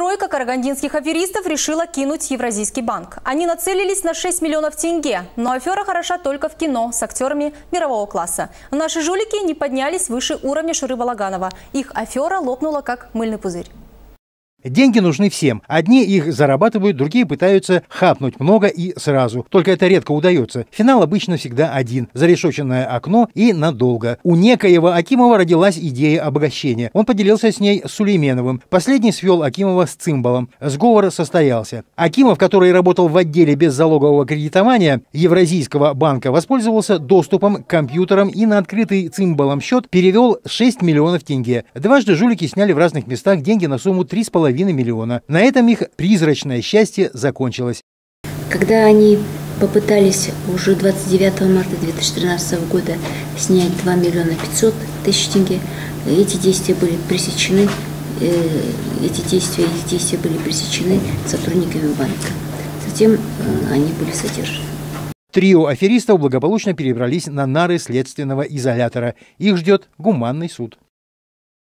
Тройка карагандинских аферистов решила кинуть Евразийский банк. Они нацелились на 6 миллионов тенге, но афера хороша только в кино с актерами мирового класса. Наши жулики не поднялись выше уровня Шуры Балаганова. Их афера лопнула как мыльный пузырь. Деньги нужны всем. Одни их зарабатывают, другие пытаются хапнуть много и сразу. Только это редко удается. Финал обычно всегда один. Зарешоченное окно и надолго. У некоего Акимова родилась идея обогащения. Он поделился с ней с Сулейменовым. Последний свел Акимова с Цимбалом. Сговор состоялся. Акимов, который работал в отделе беззалогового кредитования Евразийского банка, воспользовался доступом к компьютерам и на открытый Цимбалом счет перевел 6 миллионов тенге. Дважды жулики сняли в разных местах деньги на сумму 3,5 миллиона. На этом их призрачное счастье закончилось. Когда они попытались уже 29 марта 2013 года снять 2 миллиона 500 тысяч тенге, эти действия были пресечены, их действия были пресечены сотрудниками банка. Затем они были содержаны. Трио аферистов благополучно перебрались на нары следственного изолятора. Их ждет гуманный суд.